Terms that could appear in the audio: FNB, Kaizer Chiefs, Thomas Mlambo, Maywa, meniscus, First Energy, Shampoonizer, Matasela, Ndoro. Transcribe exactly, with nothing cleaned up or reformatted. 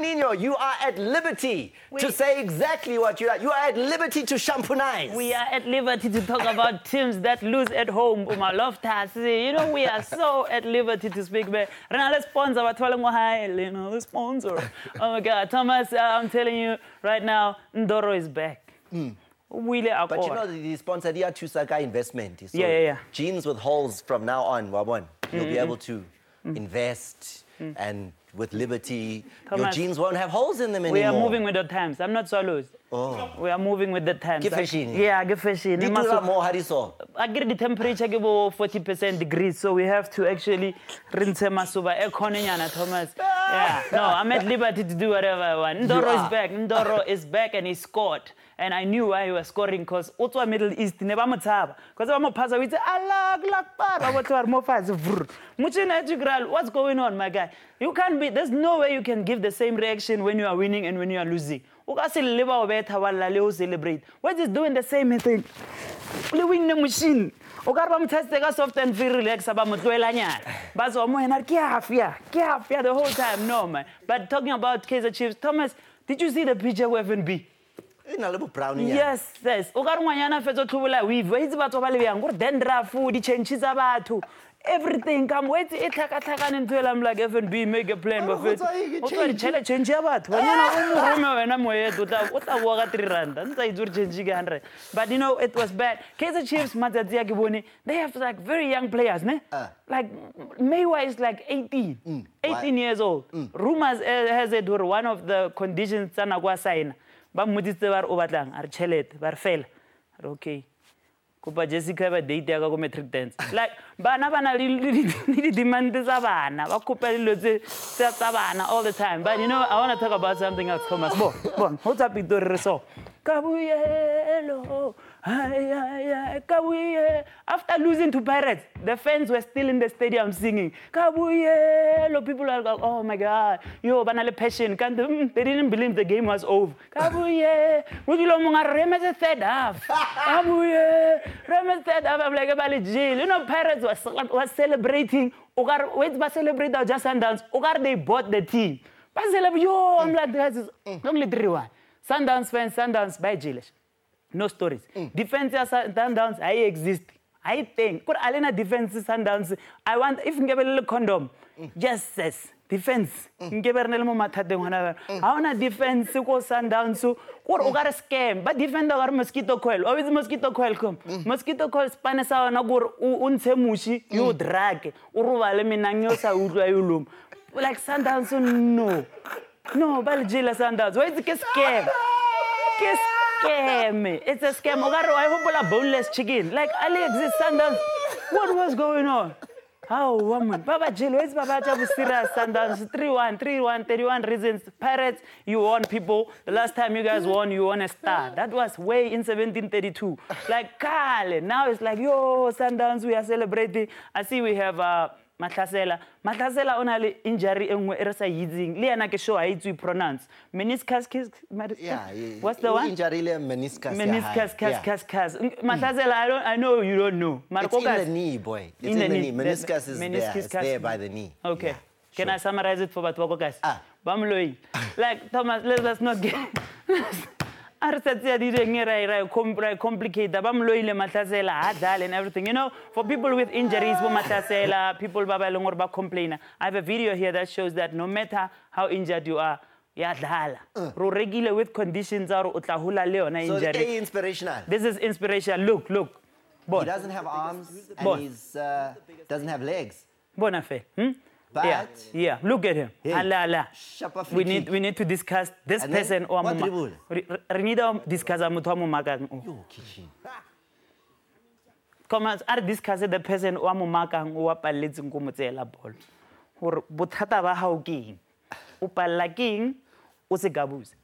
Nino, you are at liberty we, to say exactly what you like. You are at liberty to champonize. We are at liberty to talk about teams that lose at home. You know, we are so at liberty to speak. But let's sponsor. Let's sponsor. Oh, my God. Thomas, uh, I'm telling you right now, Ndoro is back. Mm. But you know, the sponsor, they are Tusaka Investment. So yeah, yeah, yeah. Jeans with holes from now on, Wabon. You'll mm-hmm. be able to mm-hmm. invest mm-hmm. and with liberty. Thomas, your jeans won't have holes in them anymore. We are moving with the times. I'm not Swallows. Oh. We are moving with the times. Give fashion. Yeah, give fashion. Did you more hariso? I get the temperature about forty percent degrees, so we have to actually rinse masuba. Thomas. Yeah. No, I'm at liberty to do whatever I want. Ndoro is back. Ndoro is back and he scored. And I knew why he was scoring because Otwa Middle East never mutaba. Because I'm a passer, we say, Allah, Glakbar, I want to have more fast. What's going on, my guy? You can't be, there's no way you can give the same reaction when you are winning and when you are losing. Celebrate. What is doing the same thing? Living the machine. Soft and feel relaxed about the whole time. No, man. But talking about Kaizer Chiefs, Thomas, did you see the picture of F N B? A little brownie. Yes, yes. Everything come wait it until I'm like F N B make a plan with it. Change about what but you know it was bad. Kaizer Chiefs Mazadia they have like very young players, ne? Uh. Like Maywa is like eighteen. Mm. eighteen wow. years old. Mm. Rumors has it were one of the conditions Sanagwa sign. But Mudiste were overlang, are chelet, were fail. Okay. Kuba Jessica ba date ya metric dance. Like bana bana li demand tsa bana ba kopa dilo tsa tsa bana all the time. But you know I want to talk about something else, Thomas. Bo, bo, what's up with the reso? Kabuyelo, ay ay ay, after losing to Pirates, the fans were still in the stadium singing. Kabuyelo, people are like, oh my God, yo banale passion. Can't they didn't believe the game was over. Kabuyelo, Rudilo munga remember third half. Kabuyelo. Remember that I'm like about jail. You know, Pirates was was celebrating. Ogar, wait, but celebrate our just Sundowns. Ogar, they bought the team. But celebrate, yo, I'm like guys, only three one. Sundowns fans, Sundowns by jailish. No stories. Mm. Defense Sundowns, I exist. I think. Could Alena defense Sundowns? I want if give a little condom. Mm. Yes, yes. Defense. Mm. I wanna defense Sundowns. Or you got a scam, but defend our mosquito coil. Always mosquito coil come. Mosquito coil spans out nagur unsemushi, you drag. Urualeminanyosa Uruayulum. Like Sundowns, no. No, but Jilla Sundowns. Why is it a scam? It's a scam. It's a scam. I hope a boneless chicken. Like Ali exists Sundowns. What was going on? Oh, woman. Baba Jill, where's Baba Chabusira? Sundowns, three one, three one, thirty-one reasons. Pirates, you won, people. The last time you guys won, you won a star. That was way in seventeen thirty-two. Like, Kale. Now it's like, yo, Sundowns, we are celebrating. I see we have uh, Matasela. Matasela only injury and we're using. Liana Kesho, I do pronounce. Meniscus, yeah, yeah. What's the one? Injury, meniscus. Meniscus, cas, cas, cas. Matasela, I don't, I know you don't know. Marco it's in the knee, boy. It's in, in the, the knee. knee. Meniscus is meniscus there. It's there by the knee. Okay. Yeah, sure. Can I summarize it for Batwako guys? Ah. Bamloi. Like Thomas, let us not get. Complicate and everything. You know, for people with injuries, people complain. I have a video here that shows that no matter how injured you are, yeah, dala. Ro regular with conditions are utlahula leo na injury. So it's inspirational. This is inspirational. Look, look. Bon. He doesn't have arms and bon. he uh, doesn't have legs. Bonafe. Hmm? But yeah, yeah, look at him. Hey. Allah, Allah. We need, we need to discuss this and person. Or what tribal? We need to discuss Come on, I discuss the person or Mumakang or Palitzing Kumutela Ball. Or Butata Bahau King. Upalaking was a gabus.